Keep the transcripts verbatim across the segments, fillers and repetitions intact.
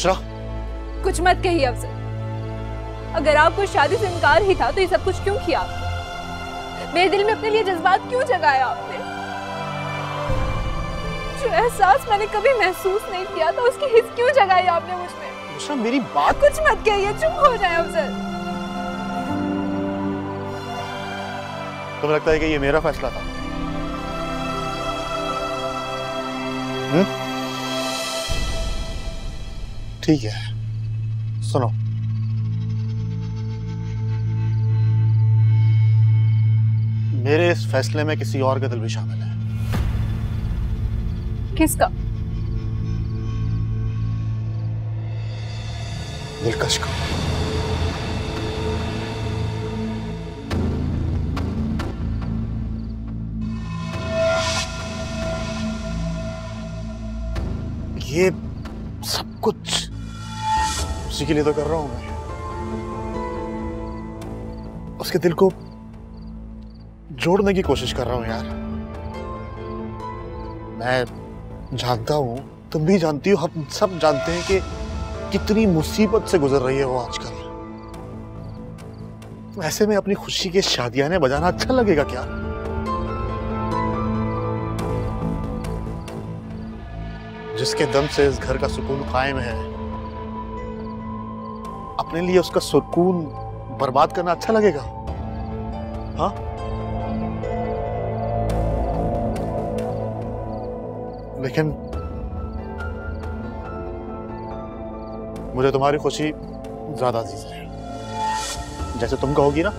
बुशरा, कुछ मत कहिए अफजल। अगर आपको शादी से इनकार ही था तो ये सब कुछ क्यों किया? मेरे दिल में अपने लिए जज्बात क्यों जगाया आपने? जो एहसास मैंने कभी महसूस नहीं किया था उसकी हिस्स क्यों जगाई आपने मुझमें? बुशरा मेरी बात, कुछ मत कहिए, चुप हो जाए अफजल। तुम्हें लगता है कि ये मेरा फैसला था? हुँ? ठीक है, सुनो, मेरे इस फैसले में किसी और का दिल भी शामिल है। किसका? दिलकश का। ये सब कुछ उसी के लिए तो कर रहा हूं मैं। उसके दिल को जोड़ने की कोशिश कर रहा हूं यार। मैं जानता हूं, तुम भी जानती हो, हम सब जानते हैं कि कितनी मुसीबत से गुजर रही है वो आजकल। ऐसे में अपनी खुशी के शादियाने बजाना अच्छा लगेगा क्या? जिसके दम से इस घर का सुकून कायम है, अपने लिए उसका सुकून बर्बाद करना अच्छा लगेगा? हाँ, लेकिन मुझे तुम्हारी खुशी ज्यादा अजीज है। जैसे तुम कहोगी ना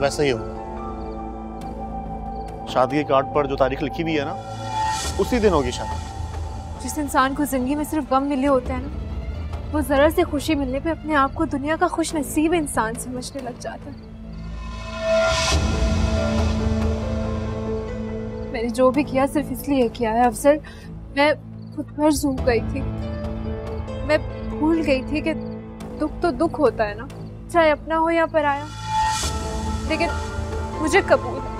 वैसा ही होगा। शादी के कार्ड पर जो तारीख लिखी हुई है ना, उसी दिन होगी शादी। जिस इंसान को जिंदगी में सिर्फ गम मिले होते हैं ना, वो जरा से खुशी मिलने पे अपने आप को दुनिया का खुश नसीब इंसान समझने लग जाता है। मैंने जो भी किया सिर्फ इसलिए किया है अफसर। मैं खुद पर झूम गई थी, मैं भूल गई थी कि दुख तो दुख होता है ना, चाहे अपना हो या पराया। लेकिन मुझे कबूल है,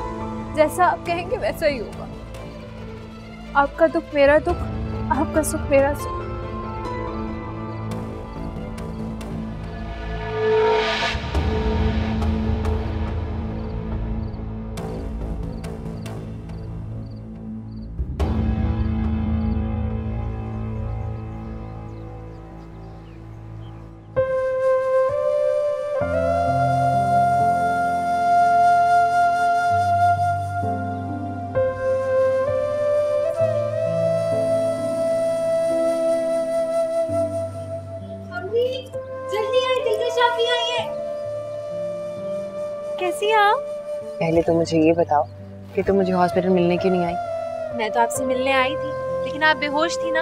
जैसा आप कहेंगे वैसा ही होगा। आपका दुख मेरा दुख, आपका सुख मेरा सुख। पहले तो मुझे ये बताओ कि तुम मुझे हॉस्पिटल मिलने क्यों नहीं आई? मैं तो आपसे मिलने आई थी, लेकिन आप बेहोश थी ना,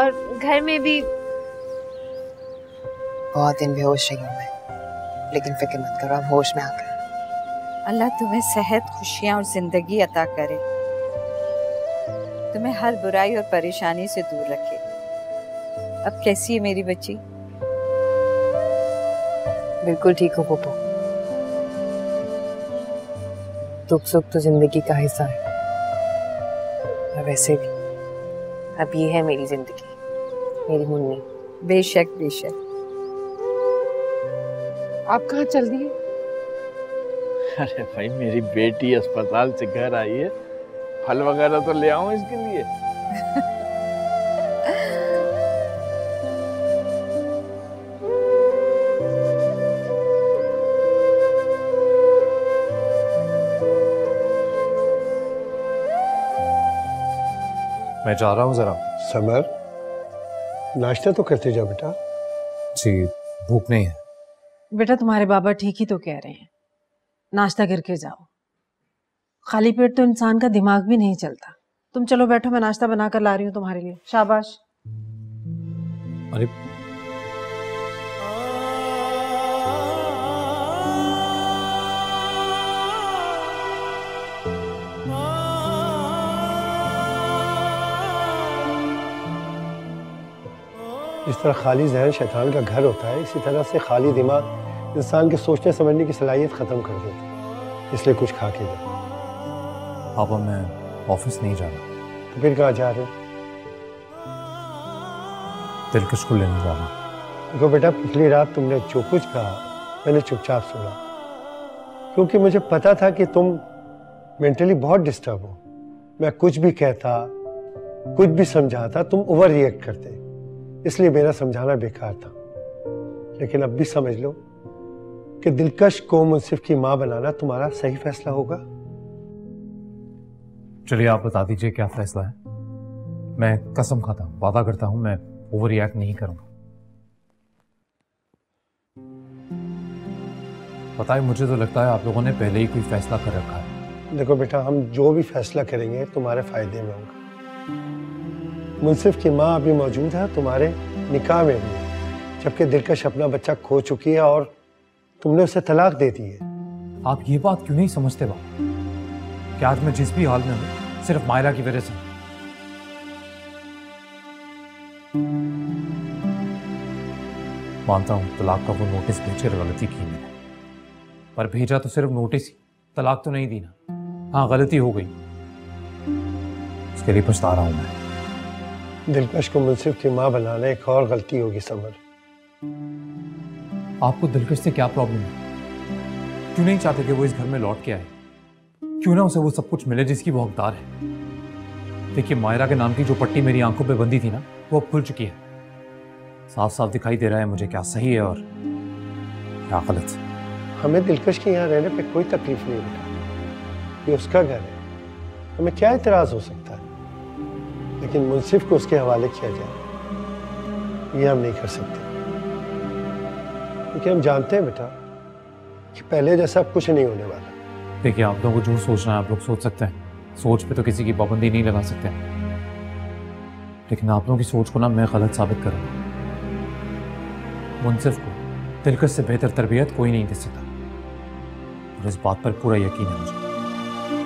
और घर में भी। बहुत दिन बेहोश रही हूँ मैं, लेकिन फिक्र मत करो, आप होश में आकर। अल्लाह तुम्हें सेहत, खुशियाँ और जिंदगी अता करे, तुम्हें हर बुराई और परेशानी से दूर रखे। अब कैसी है मेरी बच्ची? बिल्कुल ठीक हो पप्पू। दुख सुख तो जिंदगी का हिस्सा है, और वैसे भी अब ये है मेरी जिंदगी, मेरी मुन्नी। बेशक बेशक। आप कहाँ चल रही है? अरे भाई, मेरी बेटी अस्पताल से घर आई है, फल वगैरह तो ले आऊं इसके लिए। मैं जा रहा हूँ जरा। समर, नाश्ता तो करते जा बेटा। जी, भूख नहीं है बेटा। तुम्हारे बाबा ठीक ही तो कह रहे हैं, नाश्ता करके जाओ। खाली पेट तो इंसान का दिमाग भी नहीं चलता। तुम चलो बैठो, मैं नाश्ता बनाकर ला रही हूँ तुम्हारे लिए। शाबाश। अरे जिस तरह खाली जहन शैतान का घर होता है, इसी तरह से खाली दिमाग इंसान के सोचने समझने की सलाहियत ख़त्म कर देता है। इसलिए कुछ खा के जाओ। पापा, मैं ऑफिस नहीं जा रहा। तो फिर कहाँ जा रहे? दिलकश को लेने जा रहा हूँ। देखो बेटा, पिछली रात तुमने जो कुछ कहा मैंने चुपचाप सुना, क्योंकि मुझे पता था कि तुम मेंटली बहुत डिस्टर्ब हो। मैं कुछ भी कहता, कुछ भी समझाता, तुम ओवर रिएक्ट करते, इसलिए मेरा समझाना बेकार था। लेकिन अब भी समझ लो कि दिलकश को मुंसिफ की मां बनाना तुम्हारा सही फैसला होगा। चलिए आप बता दीजिए क्या फैसला है। मैं कसम खाता हूं, वादा करता हूं, मैं ओवर रिएक्ट नहीं करूंगा। पता है, मुझे तो लगता है आप लोगों ने पहले ही कोई फैसला कर रखा है। देखो बेटा, हम जो भी फैसला करेंगे तुम्हारे फायदे में होगा। मुंसिफ की मां अभी मौजूद है तुम्हारे निकाह में भी, जबकि दिलकश अपना बच्चा खो चुकी है और तुमने उसे तलाक दे दी है। आप ये बात क्यों नहीं समझते बाबा? क्या आज मैं जिस भी हाल में हूं सिर्फ मायरा की वजह से? मानता हूं तलाक का वो नोटिस भेजे गलती की मैंने, पर भेजा तो सिर्फ नोटिस ही, तलाक तो नहीं दी ना। हाँ, गलती हो गई, उसके लिए पछता रहा हूं मैं। दिलकश को मुंसिफ की मां बनाना एक और गलती होगी समर। आपको दिलकश से क्या प्रॉब्लम है? क्यों नहीं चाहते कि वो इस घर में लौट के आए? क्यों ना उसे वो सब कुछ मिले जिसकी वो हकदार है? देखिए, मायरा के नाम की जो पट्टी मेरी आंखों पे बंधी थी ना, वो अब खुल चुकी है। साफ साफ दिखाई दे रहा है मुझे क्या सही है और क्या गलत। हमें दिलकश के यहाँ रहने पे कोई तकलीफ नहीं होती, ये उसका घर है, हमें क्या इतराज हो सकता है? लेकिन मुंसिफ को उसके हवाले किया जाए ये हम नहीं कर सकते, क्योंकि हम जानते हैं बेटा कि पहले जैसा अब कुछ नहीं होने वाला। देखिए, आप लोगों को जो सोचना है आप लोग सोच सकते हैं, सोच पे तो किसी की पाबंदी नहीं लगा सकते, लेकिन आप लोगों की सोच को ना मैं गलत साबित करूंगा। मुंसिफ को दिलकश से बेहतर तरबियत कोई नहीं दे सकता, और इस बात पर पूरा यकीन है मुझे।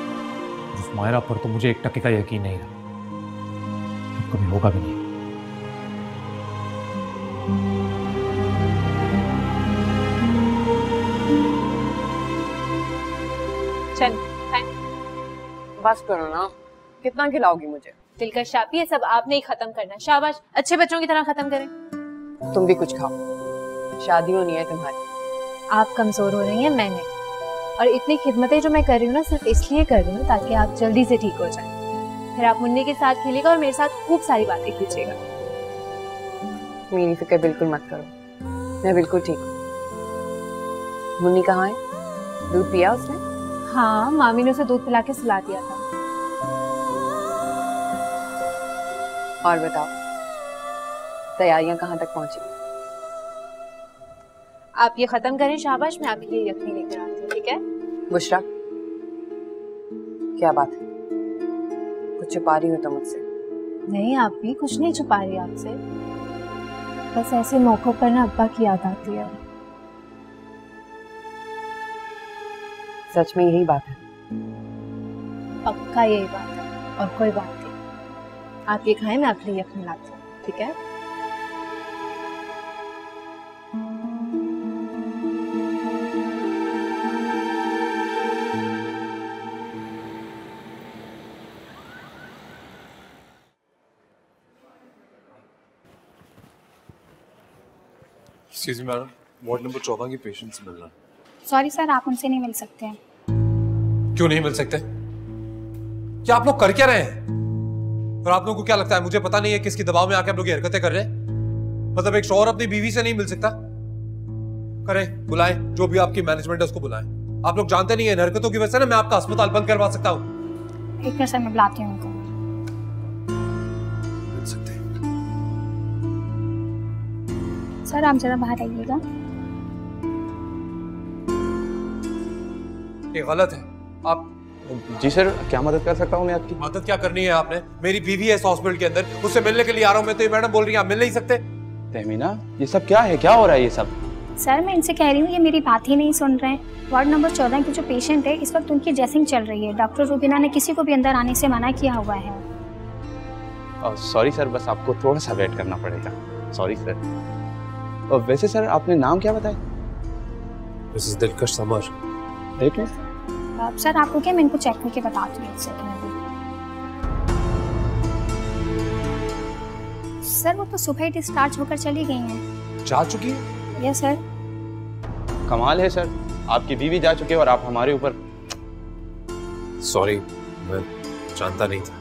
उस मायरा पर तो मुझे एक टक्के का यकीन नहीं रहा, तो कभी होगा भी नहीं। बस करो ना, कितना खिलाओगी मुझे? दिलकश शापी है, सब आपने ही खत्म करना है। शाबाश, अच्छे बच्चों की तरह खत्म करें। तुम भी कुछ खाओ, शादी होनी है तुम्हारी। आप कमजोर हो रही हैं, मैंने और इतनी खिदमतें जो मैं कर रही हूँ ना, सिर्फ इसलिए कर रही हूँ ताकि आप जल्दी से ठीक हो जाए। फिर आप मुन्ने के साथ खेलेगा और मेरे साथ खूब सारी बातें कीजिएगा। मेरी फिक्र बिल्कुल मत करो, मैं बिल्कुल ठीक हूँ। मुन्नी कहाँ है? दूध पिया उसने? हाँ, मामी ने उसे दूध पिला के सुला दिया था। और बताओ, तैयारियां कहाँ तक पहुंची? आप ये खत्म करें। शाबाश, मैं आपके लिए यखनी लेकर आती हूँ। ठीक है बुशरा? क्या बात है, कुछ छुपा रही हो तुम मुझसे? नहीं, आप भी कुछ नहीं छुपा रही आपसे, बस ऐसे मौकों पर ना अब्बा की याद आती है। सच में यही बात है? पक्का यही बात है, और कोई बात नहीं। आप ये खाएं, मैं आपके लिए यखनी लाती हूँ। ठीक है? Excuse me madam, ward number चौदह की पेशेंट से मिलना। सॉरी सर, आप उनसे नहीं मिल सकते हैं। क्यों नहीं मिल सकते? क्या आप लोग कर क्या रहे हैं? और आप लोगों को क्या लगता है मुझे पता नहीं है किसकी दबाव में आके आप लोग ये हरकतें कर रहे हैं? मतलब एक शौहर अपनी बीवी से नहीं मिल सकता? करें, बुलाएं, जो भी आपकी मैनेजमेंट है उसको बुलाएं। आप लोग जानते नहीं है इन हरकतों की वजह से ना मैं आपका अस्पताल बंद करवा सकता हूँ। एक मिनट सर, मैं बुलाती हूँ उनको। मिल सकते हैं सर, आप जरा बाहर आइएगा। ये गलत है। आप जी सर, क्या मदद कर सकता हूँ मैं आपकी? मदद क्या करनी है आपने? मेरी बीवी है इस हॉस्पिटल के अंदर, उससे मिलने के लिए आ रहा हूँ मैं, तो ये मैडम बोल रही हैं आप मिल नहीं सकते। तहमीना, ये सब क्या है? क्या हो रहा है ये सब? सर मैं इनसे कह रही हूँ, ये मेरी बात ही नहीं सुन रहे हैं। वार्ड नंबर चौदह की जो पेशेंट है, इस वक्त उनकी ड्रेसिंग चल रही है। डॉक्टर रूबीना ने किसी को भी अंदर आने से मना किया हुआ है। सॉरी सर, बस आपको थोड़ा सा वेट करना पड़ेगा। Sorry sir. और वैसे सर, आपने नाम क्या बताया? This is Dilkash Samar. देख लें आप सर, आपको क्या, मैं इनको चेक करके बताती हूँ। सर वो तो सुबह ही डिस्चार्ज होकर चली गई हैं। जा चुकी है? Yes sir. कमाल है सर, आपकी बीवी जा चुकी है और आप हमारे ऊपर। सॉरी, मैं जानता नहीं था।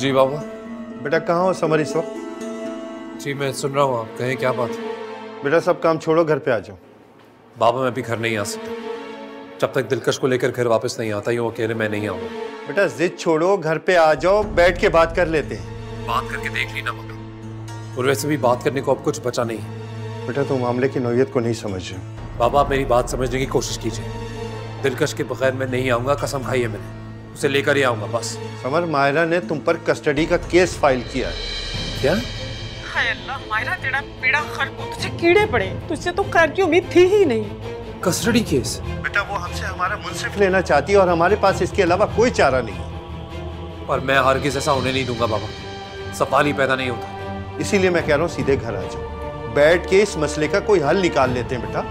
जी बाबा। बेटा कहाँ हो समर इस वक्त? जी मैं सुन रहा हूँ, आप कहें क्या बात है? बेटा सब काम छोड़ो, घर पे आ जाओ। बाबा मैं भी घर नहीं आ सकता, जब तक दिलकश को लेकर घर वापस नहीं आता, यूँ अकेले मैं नहीं आऊँगा। बेटा जिद छोड़ो, घर पे आ जाओ, बैठ के बात कर लेते हैं। बात करके देख ली ना मगर, और वैसे भी बात करने को अब कुछ बचा नहीं। बेटा तुम मामले की नौयत को नहीं समझ रहे। बाबा आप मेरी बात समझने की कोशिश कीजिए, दिलकश के बगैर मैं नहीं आऊँगा, कसम खाई है मैंने, उसे लेकर ही आऊंगा बस। समर मायरा ने तुम पर कस्टडी का केस फाइल किया है। क्या? हाय अल्लाह, मायरा तेरा पेड़ा खर्ब हो, तुझे कीड़े पड़े, तुझसे तो कार की उम्मीद थी ही नहीं। Custody case? बेटा वो हमसे हमारा मुंसिफ लेना चाहती है और हमारे पास इसके अलावा कोई चारा नहीं। पर मैं हरगिज़ ऐसा होने नहीं दूंगा बाबा, सवाल ही पैदा नहीं होता। इसीलिए मैं कह रहा हूँ सीधे घर आ जाओ, बैठ के इस मसले का कोई हल निकाल लेते हैं। बेटा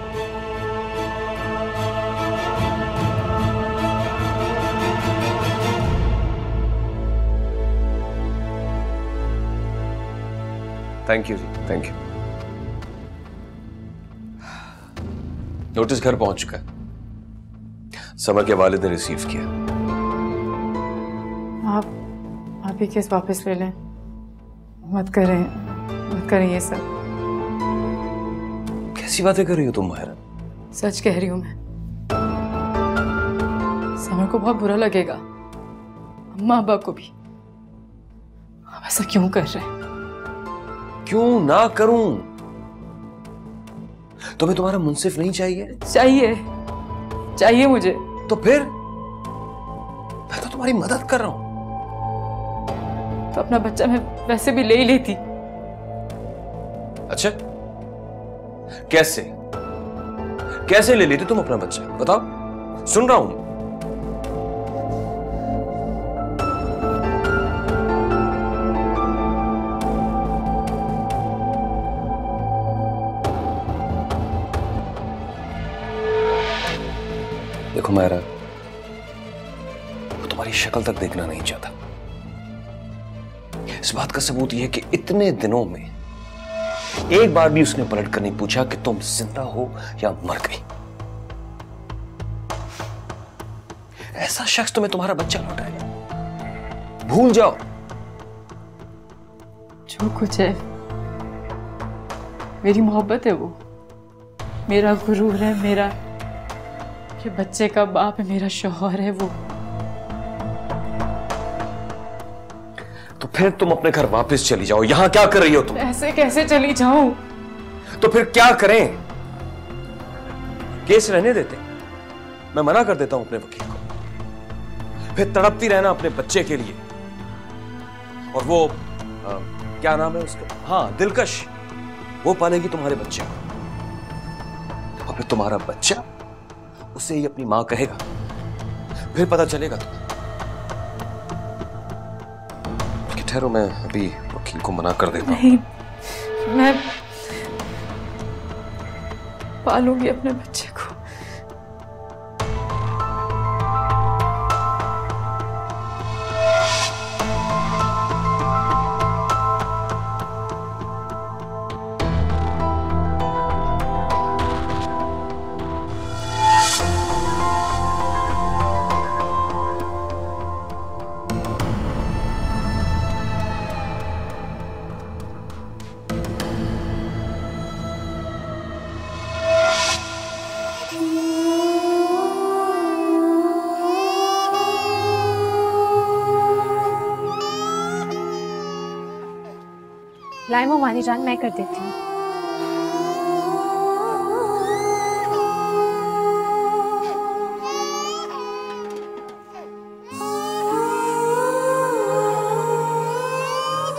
थैंक यू जी, थैंक यू। नोटिस घर पहुंच चुका है, समर के वालिद ने रिसीव किया। आप आप ये केस वापस ले लें, मत करें, मत करें ये सब। कैसी बातें कर रही हो तुम मायरा? सच कह रही हूं मैं, समर को बहुत बुरा लगेगा, अम्मा अब्बा को भी। आप ऐसा क्यों कर रहे हैं? क्यों ना करूं? तुम्हें तुम्हारा मुंसिफ नहीं चाहिए? चाहिए, चाहिए मुझे। तो फिर मैं तो तुम्हारी मदद कर रहा हूं। तो अपना बच्चा मैं वैसे भी ले ही लेती। अच्छा कैसे कैसे ले लेती तुम अपना बच्चा? बताओ, सुन रहा हूं। देखो मायरा, वो तुम्हारी शक्ल तक देखना नहीं चाहता। इस बात का सबूत यह है कि इतने दिनों में एक बार भी उसने पलट कर नहीं पूछा कि तुम जिंदा हो या मर गई। ऐसा शख्स तुम्हें तुम्हारा बच्चा लौटाए? भूल जाओ जो कुछ है। मेरी मोहब्बत है वो, मेरा गुरूर है, मेरा कि बच्चे का बाप है, मेरा शौहर है वो। तो फिर तुम अपने घर वापस चली जाओ, यहाँ क्या कर रही हो तुम? ऐसे कैसे चली जाऊं? तो फिर क्या करें? केस रहने देते, मैं मना कर देता हूं अपने वकील को। फिर तड़पती रहना अपने बच्चे के लिए। और वो आ, क्या नाम है उसका, हाँ दिलकश, वो पालेगी तुम्हारे बच्चे को। और फिर तुम्हारा बच्चा उसे ही अपनी मां कहेगा, फिर पता चलेगा। ठहरो मैं अभी वकील को मना कर देता हूं। नहीं, मैं पालूंगी अपने बच्चे को। लाइमो मानी जान मैं कर देती हूँ।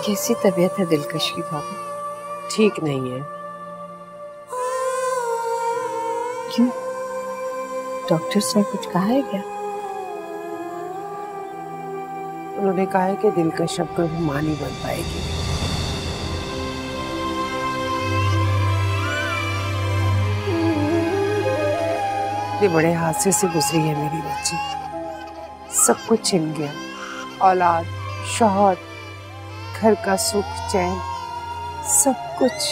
कैसी तबीयत है दिलकश की भाभी? ठीक नहीं है। क्यों, डॉक्टर्स ने कुछ कहा है क्या? उन्होंने कहा है कि दिलकश अब कभी मां नहीं बन पाएगी। कितने बड़े हादसे से गुजरी है मेरी बच्ची। सब कुछ छिन गया, औलाद, शौहर, घर का सुख चैन, सब कुछ।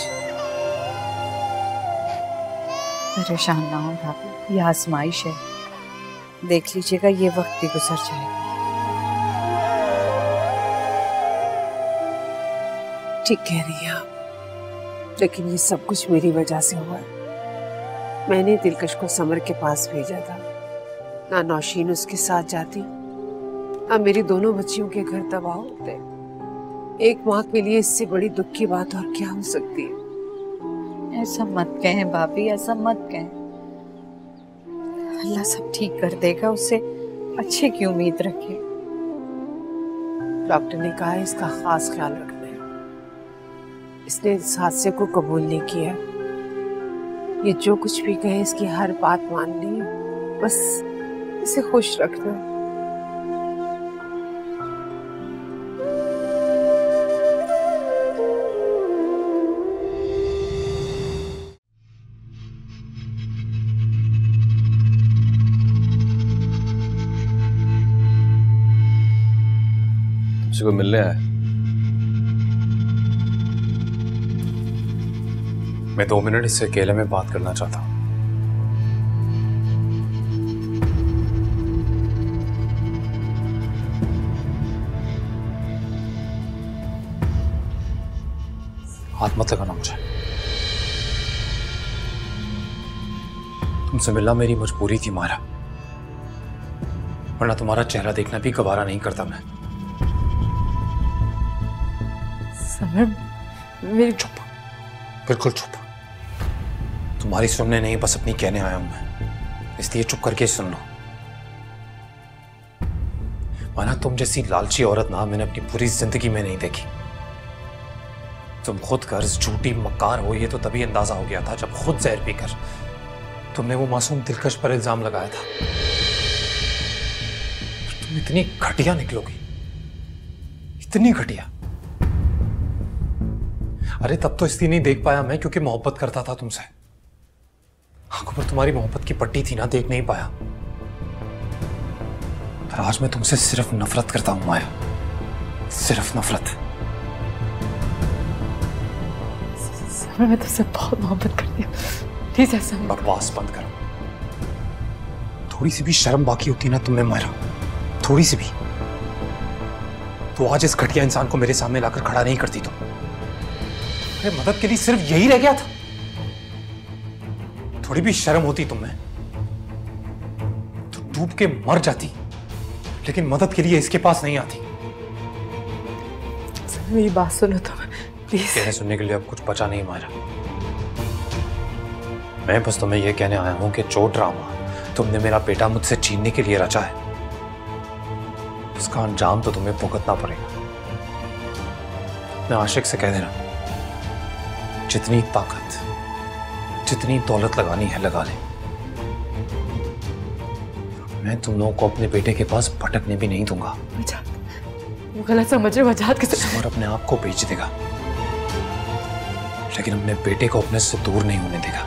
परेशान ना हो भाभी, यह आजमाइश है, देख लीजिएगा ये वक्त भी गुजर जाएगा। ठीक कह रही है आप, लेकिन ये सब कुछ मेरी वजह से हुआ। मैंने दिलकश को समर के पास भेजा था, ना नौशीन उसके साथ जाती, ना मेरी दोनों बच्चियों के घर तबाह होते। एक माँ के लिए इससे बड़ी दुख की बात और क्या हो सकती है। ऐसा मत कहें भाभी, ऐसा मत कहें। अल्लाह सब ठीक कर देगा, उससे अच्छे की उम्मीद रखें। डॉक्टर ने कहा इसका खास ख्याल रखें। इसने इस हादसे को कबूल नहीं किया, ये जो कुछ भी कहे इसकी हर बात माननी है, बस इसे खुश रखना। तुमसे कोई मिलने आया? मैं दो मिनट इससे अकेले में बात करना चाहता हूँ। हाथ मत लगाना मुझे। तुमसे मिलना मेरी मजबूरी थी मायरा, वरना तुम्हारा चेहरा देखना भी गवारा नहीं करता मैं। समीर, मेरी चुप, बिल्कुल चुप। तुम्हारी सुनने नहीं, बस अपनी कहने आया हूं मैं, इसलिए चुप करके सुन लो। माना तुम जैसी लालची औरत ना मैंने अपनी पूरी जिंदगी में नहीं देखी। तुम खुद गर्ज झूठी मक्कार हो, ये तो तभी अंदाजा हो गया था जब खुद जहर पीकर तुमने वो मासूम दिलकश पर इल्जाम लगाया था। तुम इतनी घटिया निकलोगी, इतनी घटिया। अरे तब तो इसलिए नहीं देख पाया मैं क्योंकि मोहब्बत करता था तुमसे। आंखों पर तुम्हारी मोहब्बत की पट्टी थी ना, देख नहीं पाया। पर आज मैं तुमसे सिर्फ नफरत करता हूं माया, सिर्फ नफरत। सर मैं तुमसे बहुत मोहब्बत करती हूं, प्लीज ऐसा बकवास बंद करो। थोड़ी सी भी शर्म बाकी होती ना तुमने मायरा, थोड़ी सी भी, तो आज इस घटिया इंसान को मेरे सामने लाकर खड़ा नहीं करती तुम। अरे मदद के लिए सिर्फ यही रह गया था। थोड़ी भी शर्म होती तुम्हें तो डूब के मर जाती, लेकिन मदद के लिए इसके पास नहीं आती। सर मेरी बात सुनो तुम प्लीज। कहने सुनने के लिए अब कुछ बचा नहीं मारा। मैं बस तुम्हें यह कहने आया हूं कि जो ड्रामा तुमने मेरा बेटा मुझसे छीनने के लिए रचा है, उसका अंजाम तो तुम्हें भुगतना पड़ेगा। मैं आशिक से कह देना जितनी ताकत, जितनी दौलत लगानी है लगा ले। मैं तुम लोगों को अपने बेटे के पास भटकने भी नहीं दूंगा। वो गलत समझे वजहत के समर अपने आप को बेच देगा, लेकिन अपने बेटे को अपने से दूर नहीं होने देगा।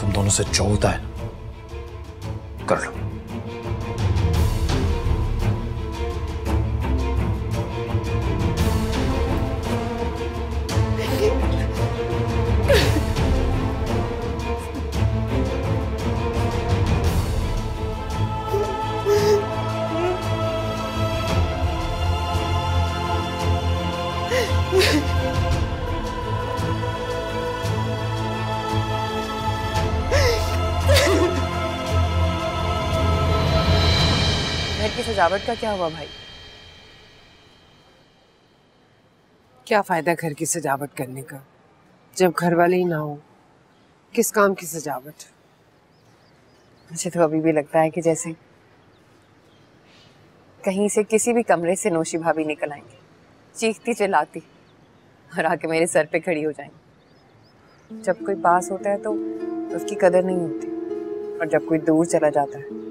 तुम दोनों से जो होता है ना कर लो। सजावट का क्या हुआ भाई? क्या फायदा घर की सजावट करने का जब घर वाले ही ना हो? किस काम की सजावट? मुझे तो अभी भी लगता है कि जैसे कहीं से किसी भी कमरे से नौशी भाभी निकल आएंगे, चीखती चिल्लाती, और आके मेरे सर पे खड़ी हो जाएंगी। जब कोई पास होता है तो उसकी कदर नहीं होती, और जब कोई दूर चला जाता है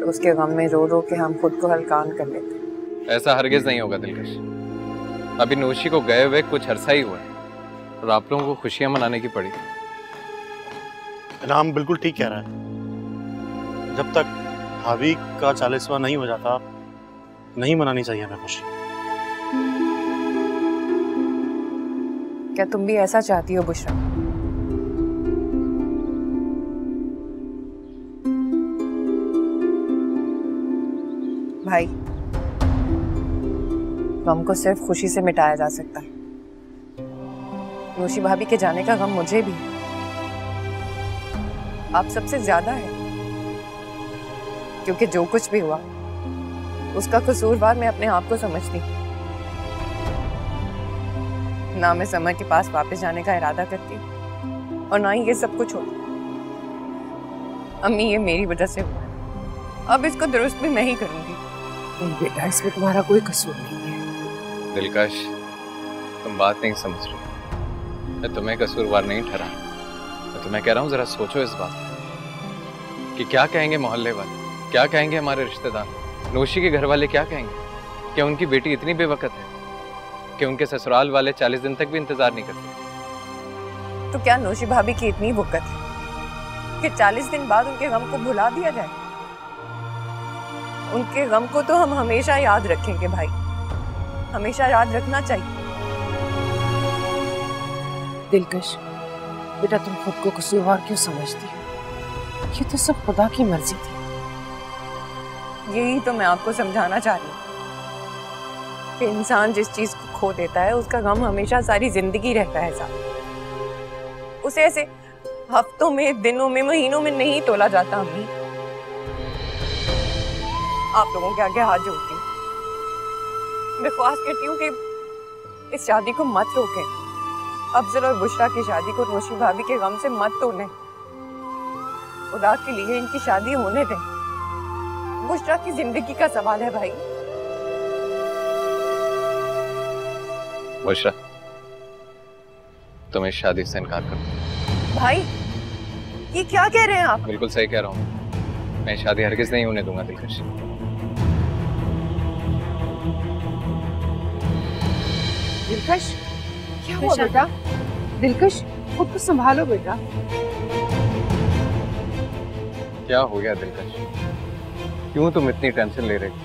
तो उसके गम में रो रो के हम खुद को हलकान कर लेते हैं। ऐसा हरगिज नहीं होगा दिलकश। अभी नौशी को गए हुए कुछ अरसा ही हुआ है और आप लोगों को खुशियां मनाने की पड़ी। नाम बिल्कुल ठीक कह रहा है। जब तक हावी का चालीसवां नहीं हो जाता नहीं मनानी चाहिए हमें खुशी। क्या तुम भी ऐसा चाहती हो बुशरा? भाई, गम को सिर्फ खुशी से मिटाया जा सकता है। नौशी भाभी के जाने का गम मुझे भी आप सबसे ज्यादा है, क्योंकि जो कुछ भी हुआ उसका कसूरवार मैं अपने आप को समझती हूँ। ना मैं समर के पास वापस जाने का इरादा करती और ना ही ये सब कुछ होता। अम्मी, ये मेरी वजह से हुआ, अब इसको दुरुस्त भी मैं ही करूँगी। बेटा, इसमें तुम्हारा कोई कसूर नहीं है। दिलकश, तुम बात नहीं समझ रही। मैं तुम्हें कसूरवार नहीं ठहरा, मैं तुम्हें कह रहा हूँ जरा सोचो इस बात कि क्या कहेंगे मोहल्ले वाले, क्या कहेंगे हमारे रिश्तेदार, नौशी के घर वाले क्या कहेंगे कि उनकी बेटी इतनी बेवकत है कि उनके ससुराल वाले चालीस दिन तक भी इंतजार नहीं करते। तो क्या नौशी भाभी की इतनी वकत है कि चालीस दिन बाद उनके गम को भुला दिया जाए? उनके गम को तो हम हमेशा याद रखेंगे भाई, हमेशा याद रखना चाहिए। दिलकश, बेटा तुम खुद को कसूरवार क्यों समझती हो? ये तो सब खुदा की मर्जी थी। यही तो मैं आपको समझाना चाह रही हूँ कि इंसान जिस चीज को खो देता है उसका गम हमेशा सारी जिंदगी रहता है साथ। उसे ऐसे हफ्तों में, दिनों में, महीनों में नहीं तोला जाता। अम्मी, आप लोगों के आगे हाथ जोड़ती हूँ, बर्ख्वास्त करती हूँ कि इस शादी को मत रोकें। अफजल और बुशरा की शादी को नौशी भाभी के गम से मत तोड़ने। खुदा के लिए इनकी शादी होने दें। बुशरा की जिंदगी का सवाल है भाई। बुशरा, तुम इस शादी से इनकार करो। भाई, ये क्या कह रहे हैं आप? बिल्कुल सही कह रहा हूँ, मैं शादी हरगिज नहीं होने दूंगा दिलकश। दिलकश, क्या हुआ बेटा? दिलकश, खुद को संभालो बेटा। क्या हो गया दिलकश? क्यों तुम इतनी टेंशन ले रहे हो?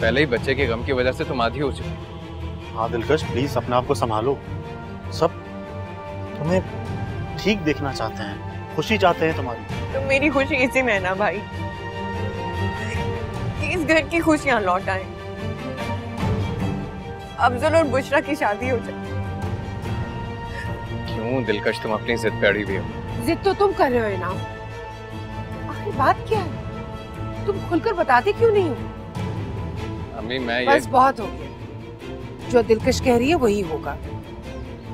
पहले ही बच्चे के गम की वजह से तुम आधी हो चुकी। हाँ दिलकश, प्लीज अपने आप को संभालो। सब तुम्हें ठीक देखना चाहते हैं, खुशी चाहते हैं तुम्हारी। तुम मेरी खुशी इसी में है ना भाई, कि इस घर की खुशियाँ लौट आए, अफजल और बुशरा की शादी हो जाए। क्यों दिलकश, तुम अपनी जिद पे अड़ी हुई हो? जिद तो तुम कर रहे हो इनाम। आखिर बात क्या है? तुम खुलकर बताते क्यों नहीं हो? अम्मी, मैं ये बस बहुत हो गया। जो दिलकश कह रही है वही होगा।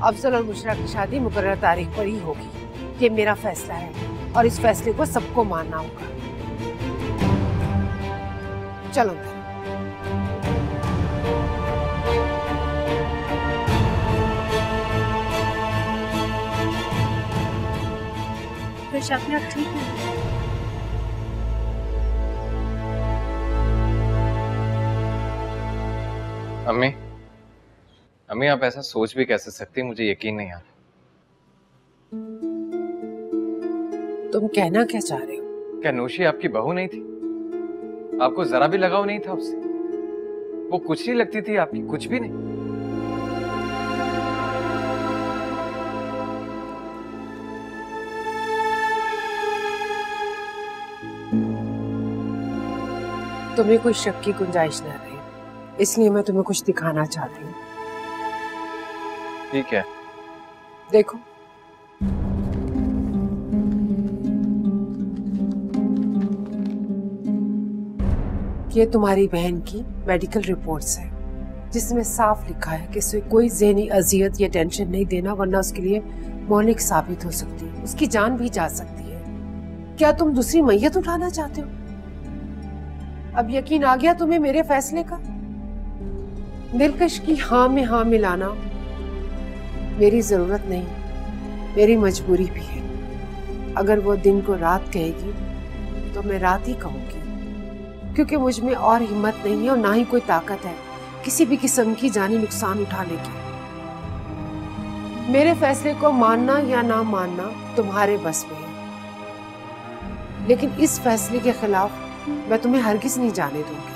अफजल और बुशरा की शादी मुकर्रर तारीख पर ही होगी। ये मेरा फैसला है और इस फैसले को सबको मानना होगा। चलो अंदर। अपने ठीक है। अम्मी, अम्मी आप ऐसा सोच भी कैसे सकती? मुझे यकीन नहीं आ रहा। तुम कहना क्या चाह रहे हो? क्या नौशी आपकी बहू नहीं थी? आपको जरा भी लगाव नहीं था उससे? वो कुछ नहीं लगती थी आपकी, कुछ भी नहीं। तुम्हें कोई शक की गुंजाइश ना रहे, इसलिए मैं तुम्हें कुछ दिखाना चाहती हूँ। ठीक है, देखो। ये तुम्हारी बहन की मेडिकल रिपोर्ट्स है, जिसमें साफ लिखा है कि उसे कोई ज़हनी अजियत या टेंशन नहीं देना, वरना उसके लिए मौलिक साबित हो सकती है, उसकी जान भी जा सकती है। क्या तुम दूसरी मैयत उठाना चाहते हो? अब यकीन आ गया तुम्हें मेरे फैसले का? दिलकश की हाँ में हाँ मिलाना मेरी जरूरत नहीं, मेरी मजबूरी भी है। अगर वो दिन को रात कहेगी तो मैं रात ही कहूँगी, क्योंकि मुझ में और हिम्मत नहीं है और ना ही कोई ताकत है किसी भी किस्म की जानी नुकसान उठाने की। मेरे फैसले को मानना या ना मानना तुम्हारे बस में है, लेकिन इस फैसले के खिलाफ मैं तुम्हें हरगिज नहीं जाने दूंगी।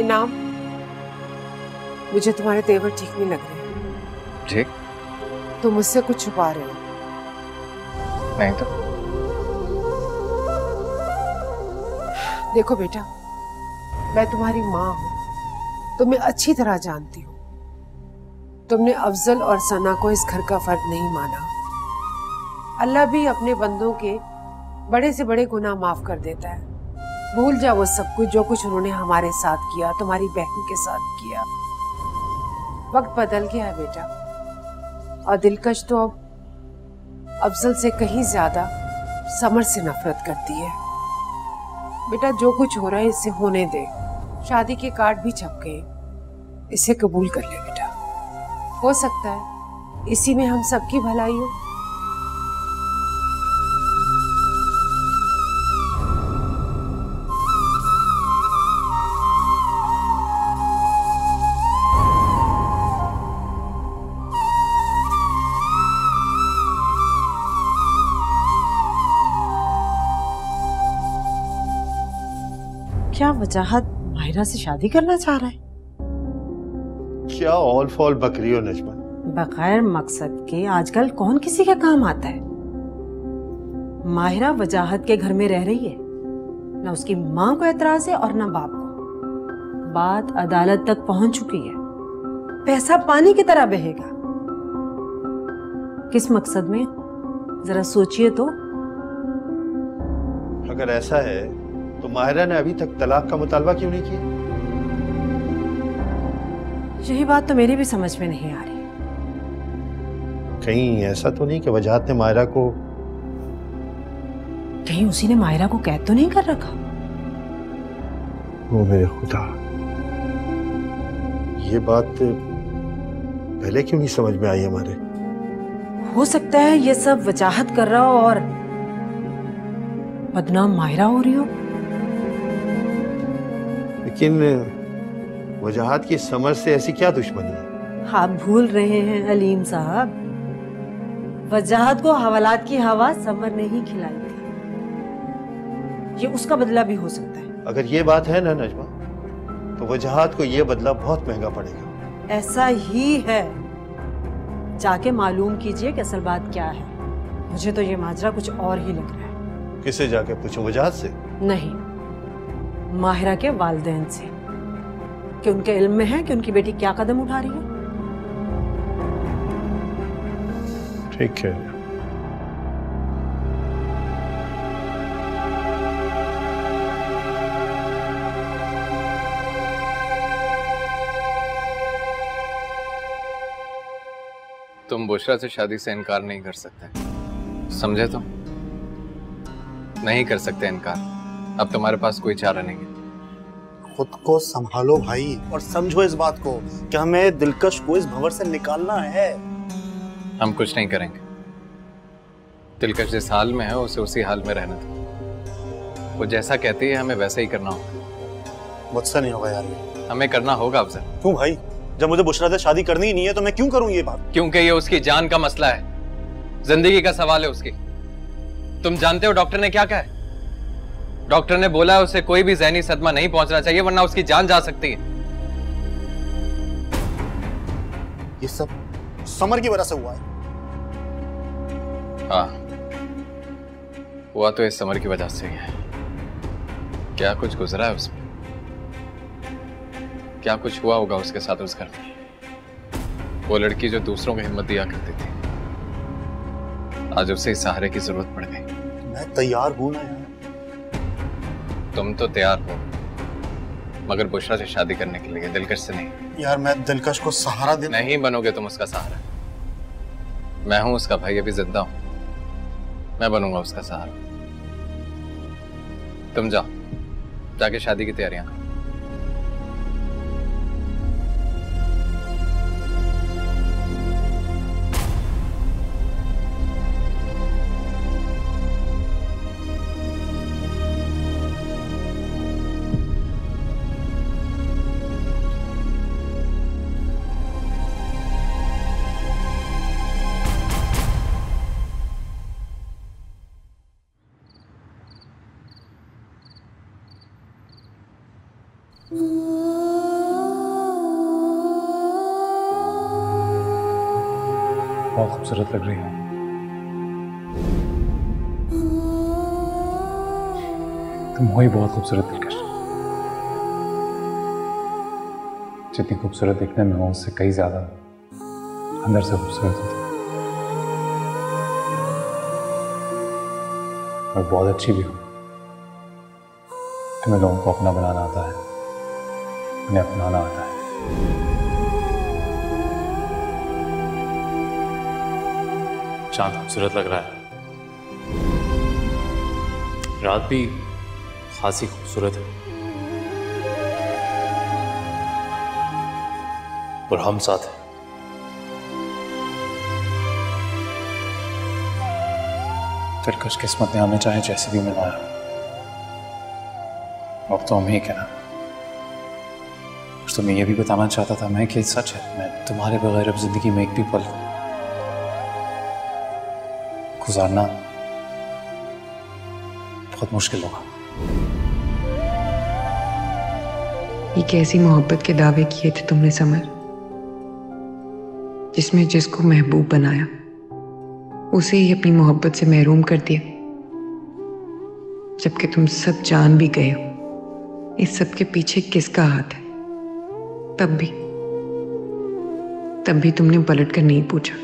इनाम, मुझे तुम्हारे तेवर ठीक नहीं लग रहे। ठीक? तुम मुझसे कुछ छुपा रहे हो। नहीं तो। देखो बेटा, मैं तुम्हारी माँ हूँ, तुम्हें अच्छी तरह जानती हूँ। तुमने अफजल और सना को इस घर का फर्द नहीं माना। अल्लाह भी अपने बंदों के बड़े से बड़े गुनाह माफ कर देता है। भूल जाओ वो सब कुछ जो कुछ उन्होंने हमारे साथ किया, तुम्हारी बहन के साथ किया। वक्त बदल गया है बेटा, और दिलकश तो अब अफजल से कहीं ज्यादा समर से नफरत करती है। बेटा जो कुछ हो रहा है इसे होने दे। शादी के कार्ड भी छप गए, इसे कबूल कर ले बेटा। हो सकता है इसी में हम सबकी भलाई हो। क्या वजाहत मायरा से शादी करना चाह रहा है? क्या ऑल फॉल बकरी हो नजमा। बगैर मकसद के आजकल कौन किसी का काम आता है। मायरा वजाहत के घर में रह रही है, ना उसकी माँ को एतराज है और ना बाप को। बात अदालत तक पहुंच चुकी है, पैसा पानी की तरह बहेगा। किस मकसद में, जरा सोचिए तो। अगर ऐसा है तो माहिरा ने अभी तक तलाक का मुतालबा क्यों नहीं किया? यही बात तो मेरी भी समझ में नहीं आ रही। कहीं ऐसा तो नहीं कि वजहत ने माहिरा को, कहीं उसी ने माहिरा को कैद तो नहीं कर रखा? वो मेरे खुदा, ये बात पहले क्यों नहीं समझ में आई हमारे? हो सकता है ये सब वजाहत कर रहा हो और बदनाम माहिरा हो रही हो। लेकिन वजहत की समझ से ऐसी क्या दुश्मनी है? आप भूल रहे हैं अलीम साहब, वजहत को हवालात की हवा समर नहीं खिलाई थी। ये उसका बदला भी हो सकता है। अगर ये बात है ना नजमा, तो वजहत को ये बदला बहुत महंगा पड़ेगा। ऐसा ही है, जाके मालूम कीजिए कि असल बात क्या है। मुझे तो ये माजरा कुछ और ही लग रहा है। किसे जाके पूछो, वजहत से? नहीं, माहिरा के वालिदैन से, कि उनके इल्म में है कि उनकी बेटी क्या कदम उठा रही है। ठीक है, तुम बुशरा से शादी से इनकार नहीं कर सकते, समझे? तुम नहीं कर सकते इनकार। अब तुम्हारे पास कोई चारा नहीं है। खुद को संभालो भाई, और समझो इस बात को कि हमें दिलकश को इस भंवर से निकालना है। हम कुछ नहीं करेंगे। दिलकश जिस हाल में है उसे उसी हाल में रहना था। वो जैसा कहती है हमें वैसा ही करना होगा। मुझसे नहीं होगा यार, हमें करना होगा। अब सर क्यों भाई, जब मुझे बुशरा से शादी करनी ही नहीं है तो मैं क्यों करूँ ये बात? क्योंकि ये उसकी जान का मसला है, जिंदगी का सवाल है उसकी। तुम जानते हो डॉक्टर ने क्या कहा है? डॉक्टर ने बोला उसे कोई भी ज़हनी सदमा नहीं पहुंचना चाहिए, वरना उसकी जान जा सकती है। ये सब समर की वजह से हुआ है। हाँ, हुआ तो इस समर की वजह से ही है। क्या कुछ गुजरा है उसमें, क्या कुछ हुआ होगा उसके साथ उस घर में। वो लड़की जो दूसरों को हिम्मत दिया करती थी, आज उसे इस सहारे की जरूरत पड़ गई। मैं तैयार हूं ना। तुम तो तैयार हो, मगर बुशरा से शादी करने के लिए, दिलकश से नहीं। यार मैं दिलकश को सहारा दे नहीं बनोगे तुम उसका सहारा। मैं हूं उसका भाई, अभी जिंदा हूं, मैं बनूंगा उसका सहारा। तुम जाओ, जाके शादी की तैयारियां करो। बहुत खूबसूरत लग रही हो। तुम हो ही बहुत खूबसूरत दिलकश, जितनी खूबसूरत दिखने में हो उससे कई ज्यादा अंदर से खूबसूरत होती और बहुत अच्छी भी हो। तुम्हें लोगों को अपना बनाना आता है, उन्हें अपनाना आता है। चांद खूबसूरत लग रहा है, रात भी खासी खूबसूरत है और हम साथ हैं। दिलकश किस्मत ने हमें चाहे जैसे भी मिलवाया, वक्त तो हमें ही कहना। और तुम्हें यह भी बताना चाहता था मैं कि सच है, मैं तुम्हारे बगैर अब जिंदगी में एक भी पल गुजारना बहुत मुश्किल होगा। ये कैसी मोहब्बत के दावे किए थे तुमने समर, जिसमें जिसको महबूब बनाया उसे ही अपनी मोहब्बत से महरूम कर दिया, जबकि तुम सब जान भी गए हो इस सब के पीछे किसका हाथ है। तब भी तब भी तुमने पलट कर नहीं पूछा।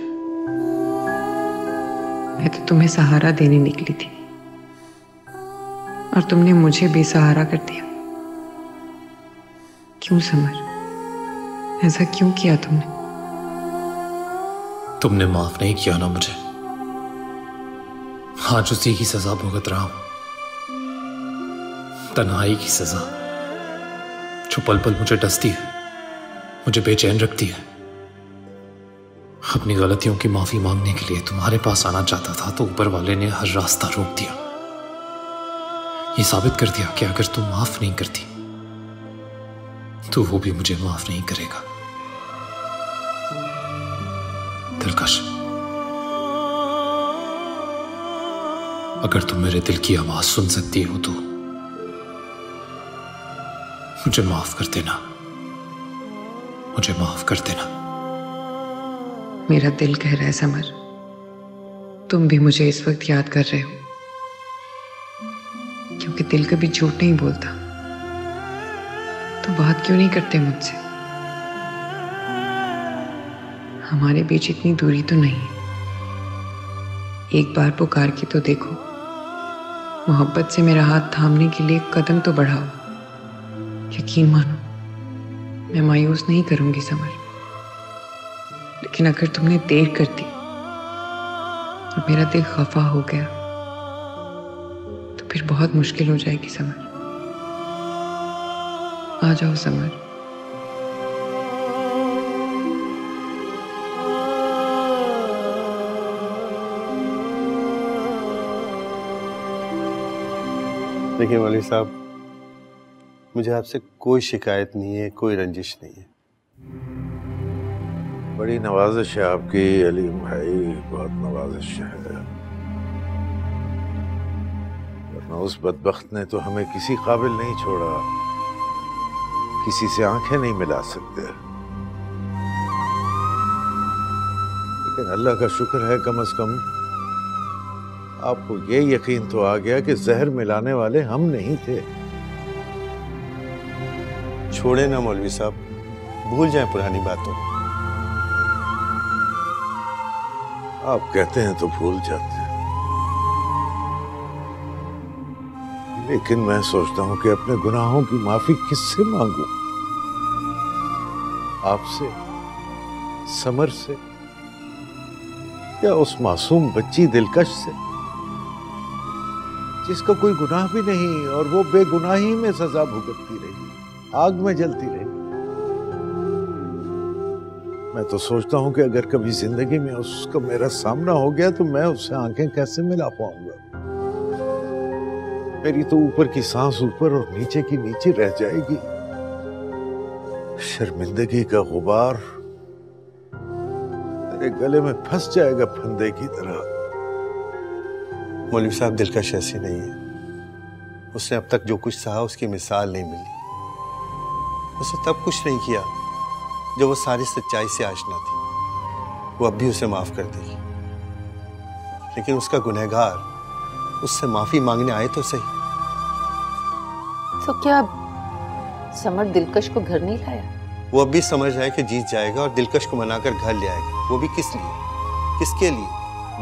मैं तो तुम्हें सहारा देने निकली थी और तुमने मुझे बेसहारा कर दिया। क्यों समर, ऐसा क्यों किया तुमने? तुमने माफ नहीं किया ना मुझे, आज उसी की सजा भुगत रहा हूं। तन्हाई की सजा जो पल पल मुझे डसती है, मुझे बेचैन रखती है। अपनी गलतियों की माफी मांगने के लिए तुम्हारे पास आना चाहता था तो ऊपर वाले ने हर रास्ता रोक दिया। ये साबित कर दिया कि अगर तुम माफ नहीं करती तो वो भी मुझे माफ नहीं करेगा। दिलकश, अगर तुम मेरे दिल की आवाज सुन सकती हो तो मुझे माफ कर देना, मुझे माफ कर देना। मेरा दिल कह रहा है समर, तुम भी मुझे इस वक्त याद कर रहे हो, क्योंकि दिल कभी झूठ नहीं बोलता। तो बात क्यों नहीं करते मुझसे? हमारे बीच इतनी दूरी तो नहीं है, एक बार पुकार के तो देखो। मोहब्बत से मेरा हाथ थामने के लिए कदम तो बढ़ाओ। यकीन मानो मैं मायूस नहीं करूंगी समर, लेकिन अगर तुमने देर कर दी और मेरा दिल खफा हो गया तो फिर बहुत मुश्किल हो जाएगी समर। आ जाओ समर। देखिए वाली साहब, मुझे आपसे कोई शिकायत नहीं है, कोई रंजिश नहीं है। बड़ी नवाजिश है आपकी अलीम भाई, बहुत नवाजिश है। वरना उस बदबख्त ने तो हमें किसी काबिल नहीं छोड़ा, किसी से आंखें नहीं मिला सकते। लेकिन अल्लाह का शुक्र है कम अज कम आपको ये यकीन तो आ गया कि जहर मिलाने वाले हम नहीं थे। छोड़े ना मौलवी साहब, भूल जाएं पुरानी बातों। आप कहते हैं तो भूल जाते हैं, लेकिन मैं सोचता हूं कि अपने गुनाहों की माफी किससे मांगूं? आपसे, समर से, या उस मासूम बच्ची दिलकश से जिसका कोई गुनाह भी नहीं और वो बेगुनाही में सजा भुगतती रही, आग में जलती रही। मैं तो सोचता हूं कि अगर कभी जिंदगी में उसका मेरा सामना हो गया तो मैं उससे आंखें कैसे मिला पाऊंगा। मेरी तो ऊपर की सांस ऊपर और नीचे की नीचे रह जाएगी। शर्मिंदगी का गुबार तेरे गले में फंस जाएगा फंदे की तरह। मौलवी साहब, दिलकश ऐसी नहीं है। उसने अब तक जो कुछ सहा उसकी मिसाल नहीं मिली। उसने तब कुछ नहीं किया जब वो सारी सच्चाई से आशना थी। वो अब भी उसे माफ कर देगी, लेकिन उसका गुनहगार उससे माफी मांगने आए तो सही। तो क्या समर दिलकश को घर नहीं लाया? वो अब भी समझ रहा है कि जीत जाएगा और दिलकश को मनाकर घर ले आएगा। वो भी किस लिए, किसके लिए?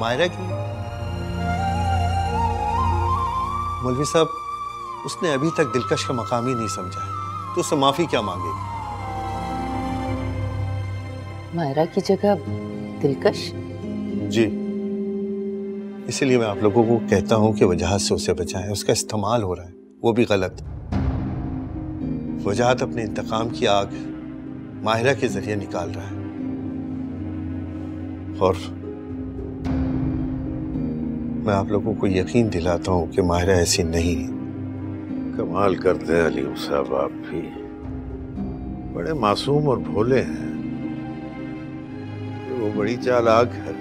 मायरा के लिए। मौलवी साहब, उसने अभी तक दिलकश का मकाम ही नहीं समझा है, तो उससे माफी क्या मांगेगी? मायरा की जगह दिलकश? जी, इसीलिए मैं आप लोगों को कहता हूं कि वजहत से उसे बचाएं। उसका इस्तेमाल हो रहा है, वो भी गलत। वजहत अपने इंतकाम की आग माहिरा के जरिए निकाल रहा है और मैं आप लोगों को यकीन दिलाता हूं कि माहिरा ऐसी नहीं। कमाल करते हैं अलीम साहब, आप भी बड़े मासूम और भोले हैं। वो बड़ी चालाक है,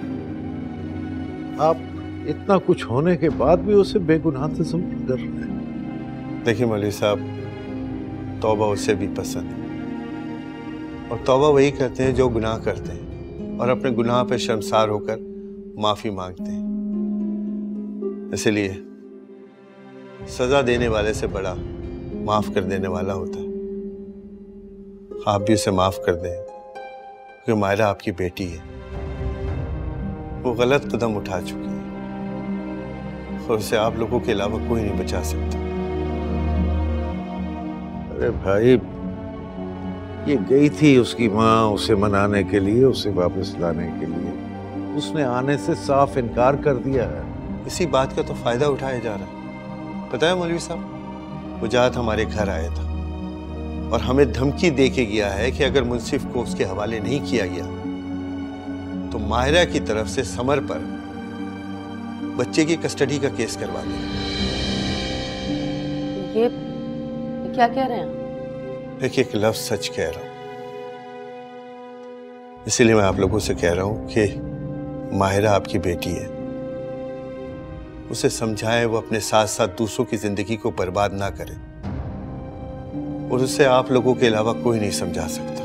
आप इतना कुछ होने के बाद भी उसे बेगुनाह तस्वीर कर रहे हैं। देखिए मौलवी साहब, तौबा उसे भी पसंद है और तौबा वही करते हैं जो गुनाह करते हैं और अपने गुनाह पर शर्मसार होकर माफ़ी मांगते हैं। इसलिए सज़ा देने वाले से बड़ा माफ़ कर देने वाला होता है। आप भी उसे माफ़ कर दें क्योंकि मायरा आपकी बेटी है। वो गलत कदम उठा चुकी है और उसे आप लोगों के अलावा कोई नहीं बचा सकता। अरे भाई, ये गई थी उसकी माँ उसे मनाने के लिए, उसे वापस लाने के लिए। उसने आने से साफ इनकार कर दिया है। इसी बात का तो फायदा उठाया जा रहा है। पता है मौलवी साहब, वजहत हमारे घर आया था और हमें धमकी दे के गया है कि अगर मुंसिफ को उसके हवाले नहीं किया गया तो माहिरा की तरफ से समर पर बच्चे की कस्टडी का केस करवा दिया। ये क्या कह रहे हैं? देखिए, एक लफ्ज सच कह रहा हूं। इसीलिए मैं आप लोगों से कह रहा हूं कि माहिरा आपकी बेटी है। उसे समझाएं वो अपने साथ साथ दूसरों की जिंदगी को बर्बाद ना करे और उसे आप लोगों के अलावा कोई नहीं समझा सकता।